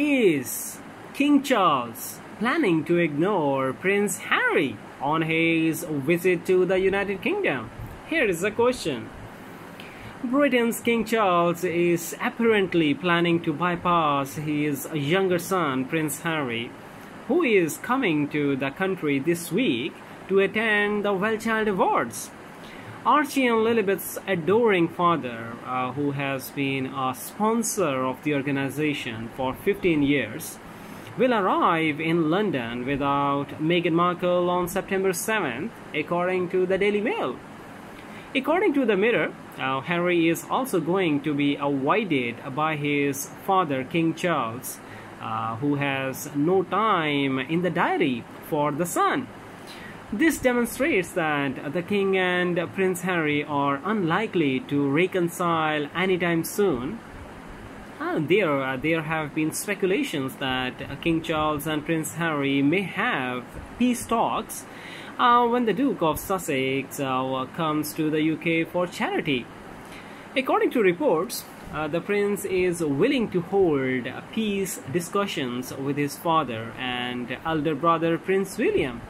is King Charles planning to ignore Prince Harry on his visit to the United Kingdom? Here is the question. Britain's King Charles is apparently planning to bypass his younger son, Prince Harry, who is coming to the country this week to attend the WellChild Awards. Archie and Lilibet's adoring father, who has been a sponsor of the organization for 15 years, will arrive in London without Meghan Markle on September 7th, according to the Daily Mail. According to the Mirror, Harry is also going to be avoided by his father, King Charles, who has no time in the diary for the son. This demonstrates that the King and Prince Harry are unlikely to reconcile anytime soon. There have been speculations that King Charles and Prince Harry may have peace talks when the Duke of Sussex comes to the UK for charity. According to reports, the Prince is willing to hold peace discussions with his father and elder brother Prince William.